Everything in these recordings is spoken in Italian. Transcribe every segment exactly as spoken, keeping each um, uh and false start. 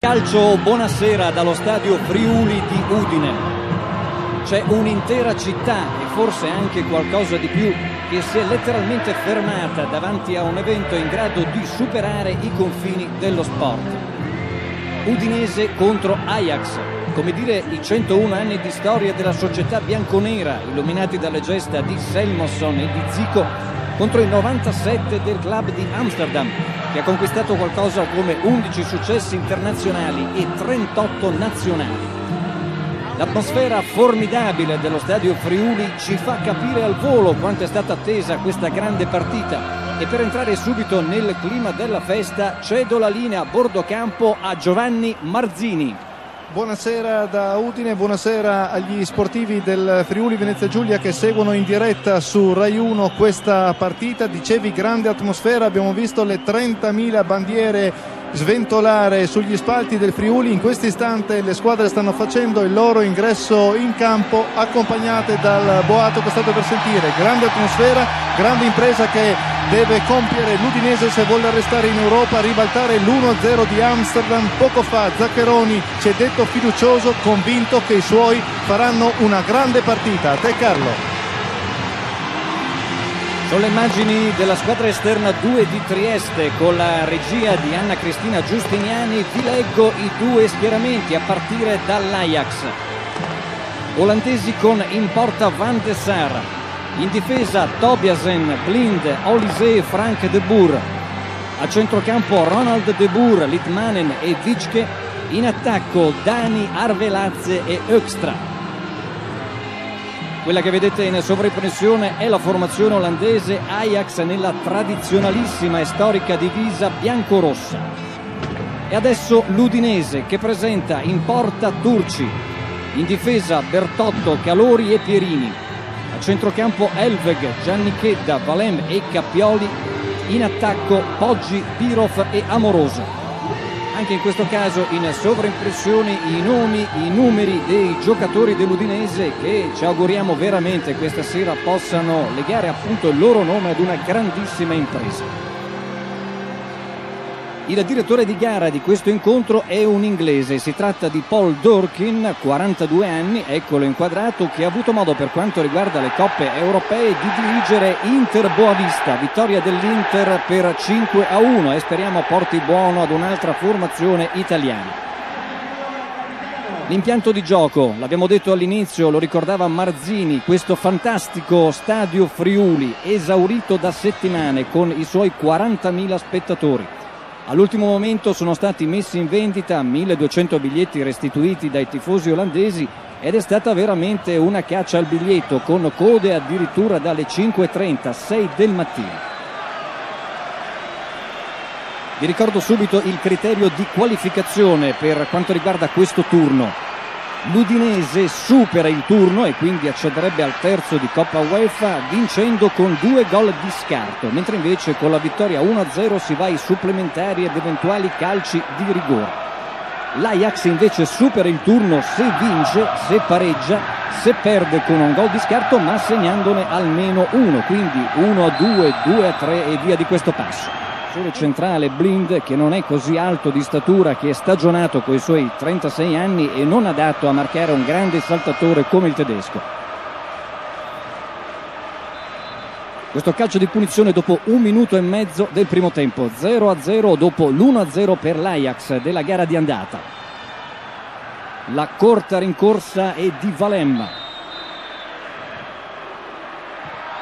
Calcio, buonasera dallo stadio Friuli di Udine. C'è un'intera città e forse anche qualcosa di più che si è letteralmente fermata davanti a un evento in grado di superare i confini dello sport. Udinese contro Ajax, come dire i centouno anni di storia della società bianconera, illuminati dalle gesta di Selmosson e di Zico, contro i novantasette del club di Amsterdam, che ha conquistato qualcosa come undici successi internazionali e trentotto nazionali. L'atmosfera formidabile dello stadio Friuli ci fa capire al volo quanto è stata attesa questa grande partita, e per entrare subito nel clima della festa cedo la linea a bordo campo a Giovanni Marzini. Buonasera da Udine, buonasera agli sportivi del Friuli Venezia Giulia che seguono in diretta su Rai uno questa partita. Dicevi, grande atmosfera, abbiamo visto le trentamila bandiere sventolare sugli spalti del Friuli. In questo istante le squadre stanno facendo il loro ingresso in campo, accompagnate dal boato che state per sentire. Grande atmosfera, grande impresa che deve compiere l'Udinese se vuole restare in Europa, ribaltare l'uno a zero di Amsterdam. Poco fa Zaccheroni ci è detto fiducioso, convinto che i suoi faranno una grande partita. A te Carlo. Sono le immagini della squadra esterna due di Trieste, con la regia di Anna Cristina Giustiniani. Vi leggo i due schieramenti a partire dall'Ajax. Olandesi con in porta Van der Sar, in difesa Tobiasen, Blind, Oliseh, Frank De Boer, a centrocampo Ronald De Boer, Litmanen e Witschge, in attacco Dani, Arveladze e Oekstra. Quella che vedete in sovraimpressione è la formazione olandese Ajax nella tradizionalissima e storica divisa biancorossa. E adesso l'Udinese, che presenta in porta Turci, in difesa Bertotto, Calori e Pierini, a centrocampo Helveg, Giannichedda, Valem e Cappioli, in attacco Poggi, Bierhoff e Amoroso. Anche in questo caso in sovraimpressione i nomi, i numeri dei giocatori dell'Udinese, che ci auguriamo veramente questa sera possano legare appunto il loro nome ad una grandissima impresa. Il direttore di gara di questo incontro è un inglese, si tratta di Paul Durkin, quarantadue anni, eccolo inquadrato, che ha avuto modo per quanto riguarda le coppe europee di dirigere Inter Boavista, vittoria dell'Inter per cinque a uno, e speriamo porti buono ad un'altra formazione italiana. L'impianto di gioco, l'abbiamo detto all'inizio, lo ricordava Marzini, questo fantastico stadio Friuli, esaurito da settimane con i suoi quarantamila spettatori. All'ultimo momento sono stati messi in vendita milleduecento biglietti restituiti dai tifosi olandesi, ed è stata veramente una caccia al biglietto, con code addirittura dalle cinque e trenta, sei del mattino. Vi ricordo subito il criterio di qualificazione per quanto riguarda questo turno. L'Udinese supera il turno e quindi accederebbe al terzo di Coppa UEFA vincendo con due gol di scarto, mentre invece con la vittoria uno a zero si va ai supplementari ed eventuali calci di rigore. L'Ajax invece supera il turno se vince, se pareggia, se perde con un gol di scarto ma segnandone almeno uno, quindi uno a due, due a tre e via di questo passo. Solo centrale Blind, che non è così alto di statura, che è stagionato con i suoi trentasei anni e non adatto a marcare un grande saltatore come il tedesco. Questo calcio di punizione dopo un minuto e mezzo del primo tempo, zero a zero dopo l'uno a zero per l'Ajax della gara di andata. La corta rincorsa è di Valem.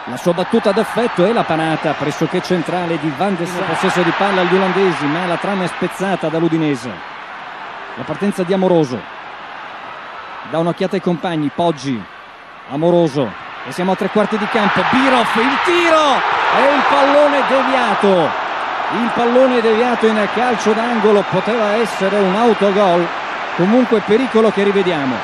La sua battuta d'affetto è la panata pressoché centrale di Van der Sar. Possesso di palla agli olandesi, ma la trama è spezzata dall'Udinese. La partenza di Amoroso. Dà un'occhiata ai compagni, Poggi, Amoroso, e siamo a tre quarti di campo. Bierhoff, il tiro e il pallone deviato. Il pallone deviato in calcio d'angolo, poteva essere un autogol. Comunque pericolo che rivediamo.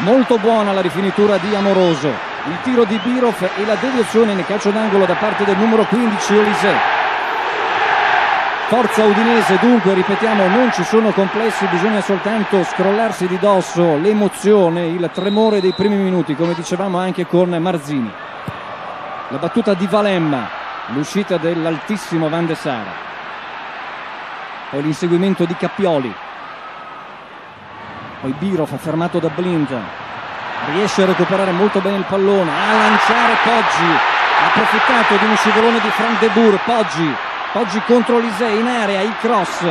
Molto buona la rifinitura di Amoroso. Il tiro di Bierhoff e la deviazione in calcio d'angolo da parte del numero quindici Oliseh. Forza Udinese dunque, ripetiamo, non ci sono complessi, bisogna soltanto scrollarsi di dosso l'emozione, il tremore dei primi minuti, come dicevamo anche con Marzini. La battuta di Valemma, l'uscita dell'altissimo Van der Sar, poi l'inseguimento di Cappioli, poi Bierhoff fermato da Blind, riesce a recuperare molto bene il pallone, a lanciare Poggi, ha approfittato di uno scivolone di Frank De Boer. Poggi, Poggi contro Oliseh in area, il cross,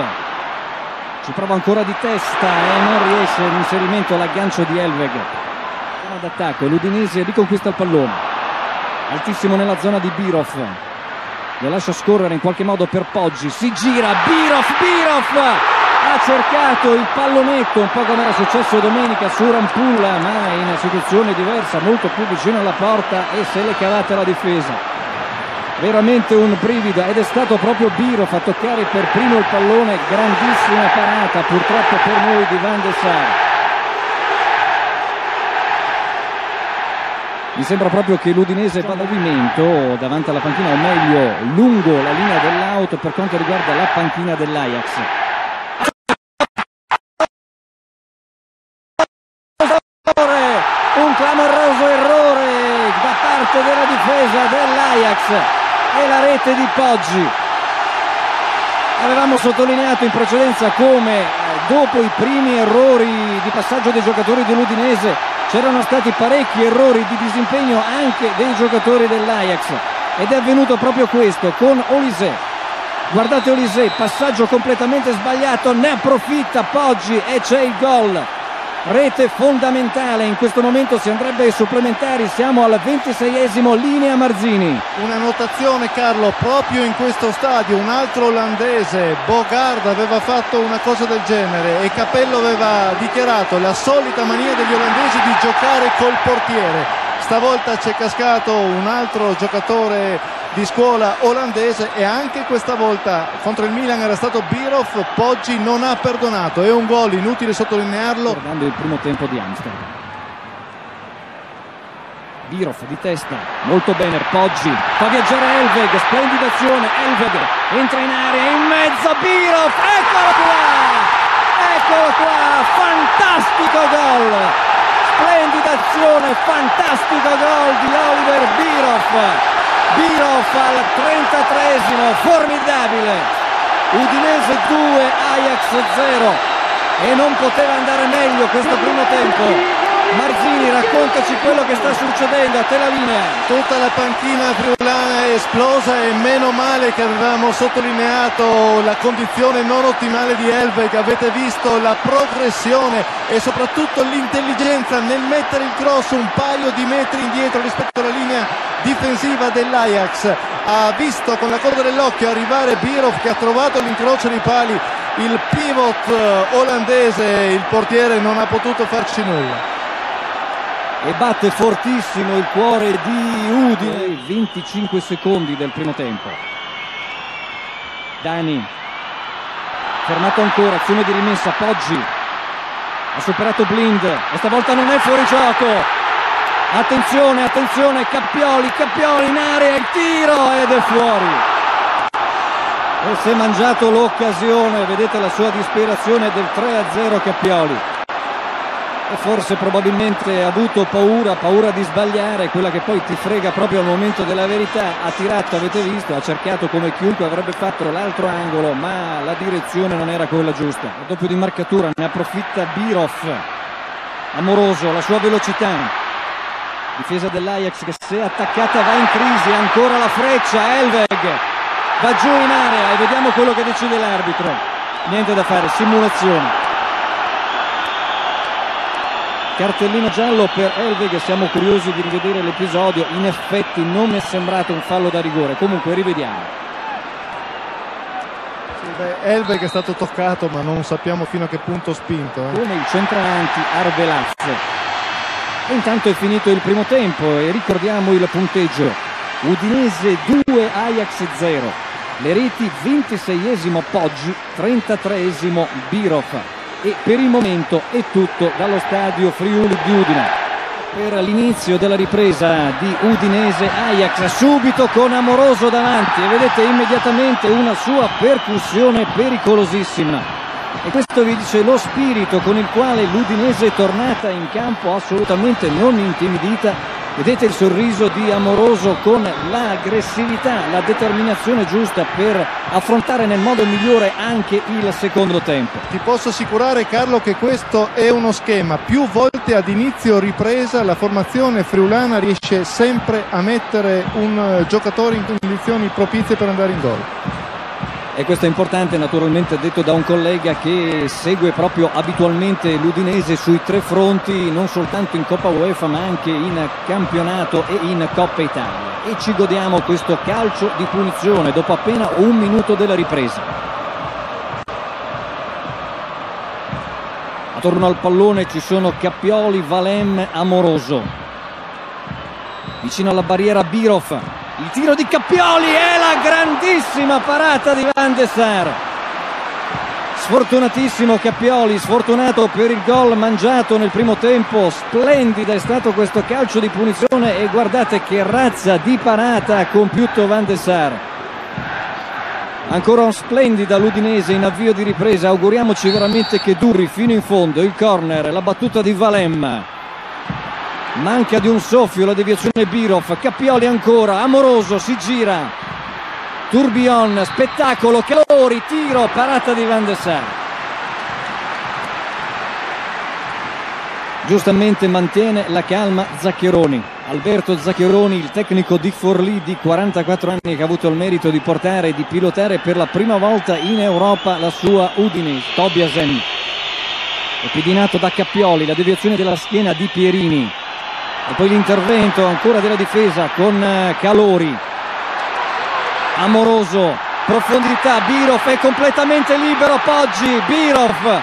ci prova ancora di testa e non riesce l'inserimento all'aggancio di Helveg. D'attacco e l'Udinese riconquista il pallone, altissimo nella zona di Bierhoff, lo lascia scorrere in qualche modo per Poggi, si gira, Bierhoff, Bierhoff! Ha cercato il pallonetto, un po' come era successo domenica su Rampulla, ma in una situazione diversa, molto più vicino alla porta, e se l'è cavata la difesa. Veramente un brivido, ed è stato proprio Bierhoff a toccare per primo il pallone, grandissima parata purtroppo per noi di Van der Sar. Mi sembra proprio che l'Udinese vada in movimento davanti alla panchina, o meglio lungo la linea dell'out per quanto riguarda la panchina dell'Ajax. Un clamoroso errore da parte della difesa dell'Ajax e la rete di Poggi. Avevamo sottolineato in precedenza come dopo i primi errori di passaggio dei giocatori dell'Udinese c'erano stati parecchi errori di disimpegno anche dei giocatori dell'Ajax, ed è avvenuto proprio questo con Oliseh. Guardate Oliseh, passaggio completamente sbagliato, ne approfitta Poggi e c'è il gol. Rete fondamentale, in questo momento si andrebbe ai supplementari, siamo al ventiseiesimo, linea Marzini. Una notazione Carlo, proprio in questo stadio un altro olandese, Bogard, aveva fatto una cosa del genere e Capello aveva dichiarato la solita mania degli olandesi di giocare col portiere. Stavolta c'è cascato un altro giocatore di scuola olandese e anche questa volta contro il Milan era stato Bierhoff, Poggi non ha perdonato, è un gol, inutile sottolinearlo. Guardando il primo tempo di Amsterdam, Bierhoff di testa, molto bene Poggi, fa viaggiare Helveg, splendida azione, Helveg entra in area, in mezzo Bierhoff, eccolo qua, eccolo qua, fantastico gol, splendida azione, fantastico gol di Oliver Bierhoff. Bierhoff al trentatreesimo, formidabile, Udinese due, Ajax zero, e non poteva andare meglio questo primo tempo. Marzini, raccontaci quello che sta succedendo, a te la linea. Tutta la panchina friulana è esplosa e meno male che avevamo sottolineato la condizione non ottimale di Helveg, avete visto la progressione e soprattutto l'intelligenza nel mettere il cross un paio di metri indietro rispetto alla linea difensiva dell'Ajax. Ha visto con la coda dell'occhio arrivare Bierhoff che ha trovato l'incrocio dei pali, il pivot olandese, il portiere non ha potuto farci nulla. E batte fortissimo il cuore di Udine. venticinque secondi del primo tempo. Dani fermato ancora, azione di rimessa, Poggi ha superato Blind e stavolta non è fuori gioco. Attenzione, attenzione, Cappioli, Cappioli in area, il tiro ed è fuori. E si è mangiato l'occasione, vedete la sua disperazione del tre a zero Cappioli. E forse probabilmente ha avuto paura, paura di sbagliare, quella che poi ti frega proprio al momento della verità. Ha tirato, avete visto, ha cercato come chiunque avrebbe fatto l'altro angolo, ma la direzione non era quella giusta. A doppio di marcatura ne approfitta Bierhoff. Amoroso, la sua velocità. Difesa dell'Ajax che se attaccata va in crisi, ancora la freccia, Helveg va giù in area e vediamo quello che decide l'arbitro. Niente da fare, simulazione. Cartellino giallo per Helveg, siamo curiosi di rivedere l'episodio, in effetti non mi è sembrato un fallo da rigore, comunque rivediamo. Helveg è stato toccato ma non sappiamo fino a che punto spinto. Eh. Come il centravanti Arveladze. Intanto è finito il primo tempo e ricordiamo il punteggio. Udinese due, Ajax zero. Le reti ventiseiesimo Poggi, trentatreesimo Bierhoff. E per il momento è tutto dallo stadio Friuli di Udine. Per l'inizio della ripresa di Udinese Ajax, subito con Amoroso davanti e vedete immediatamente una sua percussione pericolosissima. E questo vi dice lo spirito con il quale l'Udinese è tornata in campo, assolutamente non intimidita Vedete il sorriso di Amoroso con l'aggressività, la determinazione giusta per affrontare nel modo migliore anche il secondo tempo. Ti posso assicurare, Carlo, che questo è uno schema. Più volte ad inizio ripresa la formazione friulana riesce sempre a mettere un giocatore in condizioni propizie per andare in gol. E questo è importante, naturalmente, detto da un collega che segue proprio abitualmente l'Udinese sui tre fronti, non soltanto in Coppa UEFA ma anche in campionato e in Coppa Italia. E ci godiamo questo calcio di punizione dopo appena un minuto della ripresa. Attorno al pallone ci sono Cappioli, Valem, Amoroso. Vicino alla barriera Bierhoff. Il tiro di Cappioli e la grandissima parata di Van der Sar. Sfortunatissimo Cappioli, sfortunato per il gol mangiato nel primo tempo. Splendido è stato questo calcio di punizione e guardate che razza di parata ha compiuto Van der Sar. Ancora un splendida l'Udinese in avvio di ripresa. Auguriamoci veramente che duri fino in fondo. Il corner, la battuta di Valem. Manca di un soffio la deviazione Bierhoff. Cappioli ancora, Amoroso si gira, Tourbillon, spettacolo, Calori, tiro, parata di Van der Sar. Giustamente mantiene la calma Zaccheroni, Alberto Zaccheroni, il tecnico di Forlì di quarantaquattro anni, che ha avuto il merito di portare e di pilotare per la prima volta in Europa la sua Udinese. Tobiasen è pedinato da Cappioli, la deviazione della schiena di Pierini. E poi l'intervento ancora della difesa con Calori. Amoroso, profondità, Bierhoff è completamente libero, Poggi, Bierhoff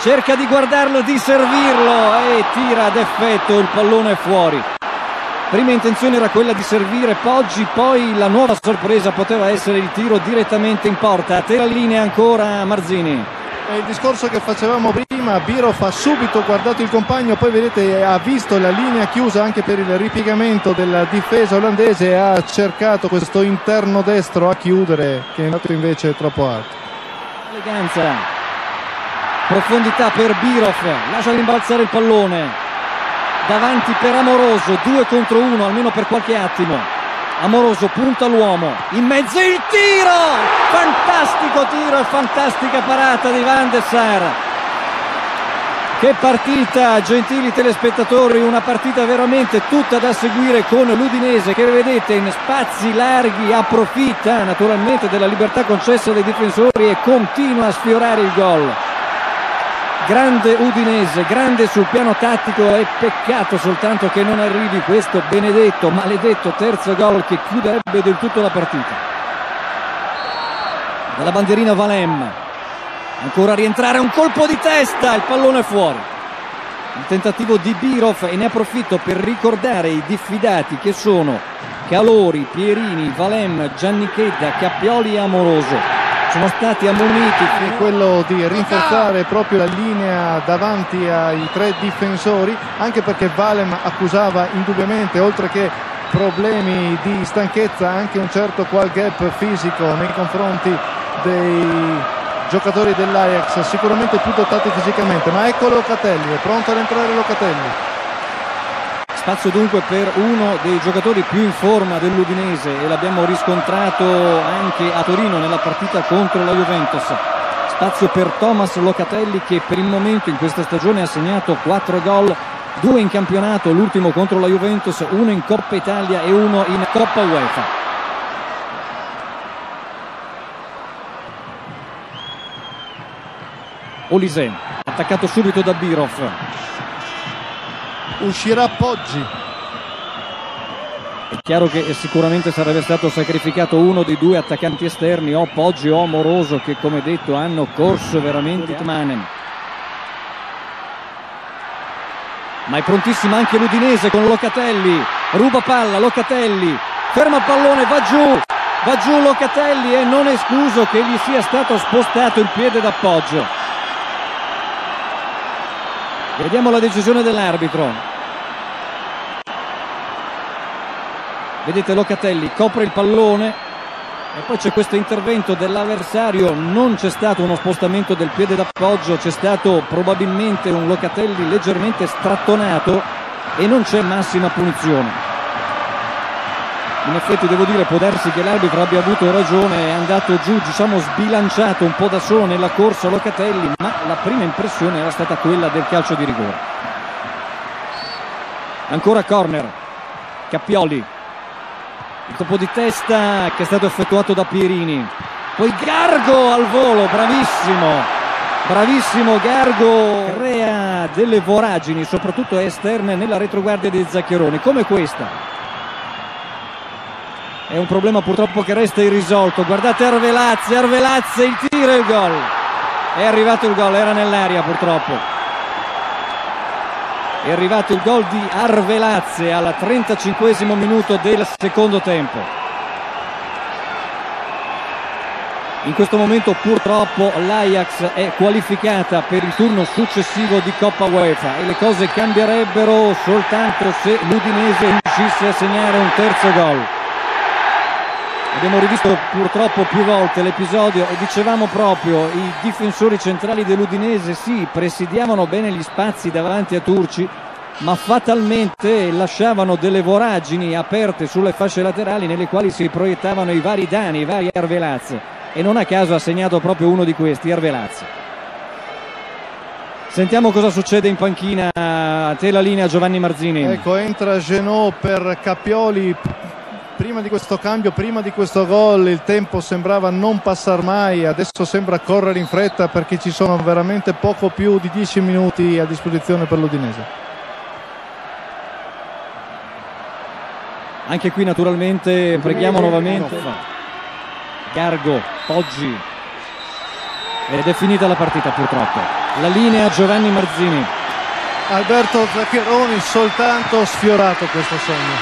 cerca di guardarlo, di servirlo e tira ad effetto, il pallone fuori. Prima intenzione era quella di servire Poggi, poi la nuova sorpresa poteva essere il tiro direttamente in porta. A terra linea ancora Marzini. È il discorso che facevamo prima, Bierhoff ha subito guardato il compagno, poi vedete ha visto la linea chiusa anche per il ripiegamento della difesa olandese e ha cercato questo interno destro a chiudere, che è andato invece troppo alto. Eleganza, profondità per Bierhoff, lascia rimbalzare il pallone, davanti per Amoroso, due contro uno almeno per qualche attimo. Amoroso punta l'uomo, in mezzo il tiro, fantastico tiro e fantastica parata di Van der Sar. Che partita, gentili telespettatori, una partita veramente tutta da seguire con l'Udinese che vedete in spazi larghi, approfitta naturalmente della libertà concessa dai difensori e continua a sfiorare il gol. Grande Udinese, grande sul piano tattico e peccato soltanto che non arrivi questo benedetto, maledetto terzo gol che chiuderebbe del tutto la partita. Dalla bandierina Valem, ancora a rientrare, un colpo di testa, il pallone fuori. Il tentativo di Bierhoff e ne approfitto per ricordare i diffidati che sono Calori, Pierini, Valem, Giannichedda, Cappioli e Amoroso. Sono stati ammoniti per quello di rinforzare proprio la linea davanti ai tre difensori, anche perché Valem accusava indubbiamente, oltre che problemi di stanchezza, anche un certo qual gap fisico nei confronti dei giocatori dell'Ajax, sicuramente più dotati fisicamente. Ma ecco Locatelli, è pronto ad entrare Locatelli. Spazio dunque per uno dei giocatori più in forma dell'Udinese e l'abbiamo riscontrato anche a Torino nella partita contro la Juventus. Spazio per Thomas Locatelli, che per il momento in questa stagione ha segnato quattro gol, due in campionato, l'ultimo contro la Juventus, uno in Coppa Italia e uno in Coppa UEFA. Oliseh, attaccato subito da Bierhoff. Uscirà Poggi. È chiaro che sicuramente sarebbe stato sacrificato uno dei due attaccanti esterni, o Poggi o Amoroso, che come detto hanno corso veramente. Litmanen. Ma è prontissima anche l'Udinese con Locatelli, ruba palla Locatelli, ferma pallone, va giù, va giù Locatelli e non è escluso che gli sia stato spostato il piede d'appoggio. Vediamo la decisione dell'arbitro. Vedete Locatelli copre il pallone e poi c'è questo intervento dell'avversario. Non c'è stato uno spostamento del piede d'appoggio, c'è stato probabilmente un Locatelli leggermente strattonato e non c'è massima punizione. in effetti devo dire può darsi che l'arbitro abbia avuto ragione, è andato giù, diciamo sbilanciato un po' da solo nella corsa Locatelli, ma la prima impressione era stata quella del calcio di rigore. Ancora corner, Cappioli, il colpo di testa che è stato effettuato da Pierini, poi Gargo al volo, bravissimo Bravissimo Gargo, crea delle voragini, soprattutto esterne, nella retroguardia di Zaccheroni, come questa. È un problema purtroppo che resta irrisolto. Guardate Arveladze, Arveladze, il tiro e il gol. È arrivato il gol, era nell'aria purtroppo. È arrivato il gol di Arveladze al trentacinquesimo minuto del secondo tempo. In questo momento purtroppo l'Ajax è qualificata per il turno successivo di Coppa UEFA e le cose cambierebbero soltanto se l'Udinese riuscisse a segnare un terzo gol. Abbiamo rivisto purtroppo più volte l'episodio e dicevamo proprio i difensori centrali dell'Udinese sì, presidiavano bene gli spazi davanti a Turci, ma fatalmente lasciavano delle voragini aperte sulle fasce laterali nelle quali si proiettavano i vari Dani, i vari Arveladze. E non a caso ha segnato proprio uno di questi, Arveladze. Sentiamo cosa succede in panchina. A te la linea, Giovanni Marzini. Ecco, entra Genot per Cappioli. Prima di questo cambio, prima di questo gol, il tempo sembrava non passare mai. Adesso sembra correre in fretta perché ci sono veramente poco più di dieci minuti a disposizione per l'Udinese. Anche qui naturalmente preghiamo nuovamente Gargo, Poggi, ed è finita la partita purtroppo. La linea Giovanni Marzini. Alberto Zaccheroni soltanto sfiorato questo segno.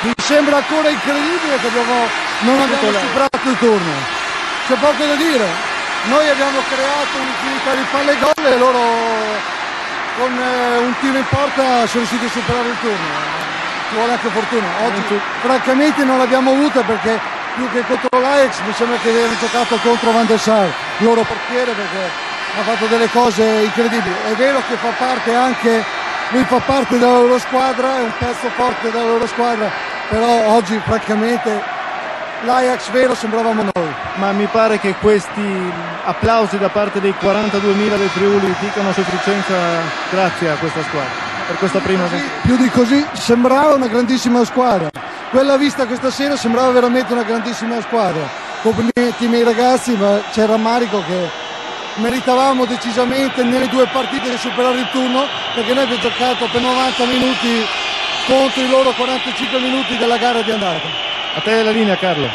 Mi sembra ancora incredibile che abbiamo, non abbiamo superato il turno. C'è poco da dire. Noi abbiamo creato un'infinità di palle e gol e loro con un tiro in porta sono riusciti a superare il turno. Ci vuole anche fortuna. Oggi francamente non l'abbiamo avuta perché più che contro l'Ajax mi sembra che abbiano giocato contro Van der Sar, il loro portiere, perché ha fatto delle cose incredibili. È vero che fa parte anche, lui fa parte della loro squadra, è un pezzo forte della loro squadra, però oggi francamente l'Ajax vero sembravamo noi. Ma mi pare che questi applausi da parte dei quarantaduemila del Friuli dicano sufficienza grazie a questa squadra. Per questa prima più di, così, più di così sembrava una grandissima squadra, quella vista questa sera sembrava veramente una grandissima squadra. Complimenti miei ragazzi, ma c'è il rammarico che meritavamo decisamente nelle due partite di superare il turno, perché noi abbiamo giocato per novanta minuti contro i loro quarantacinque minuti della gara di andata. A te la linea Carlo.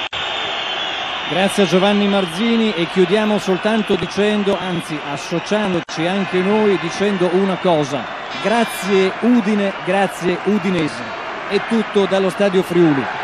Grazie a Giovanni Marzini e chiudiamo soltanto dicendo, anzi associandoci anche noi dicendo una cosa: grazie Udine, grazie Udinese. È tutto dallo Stadio Friuli.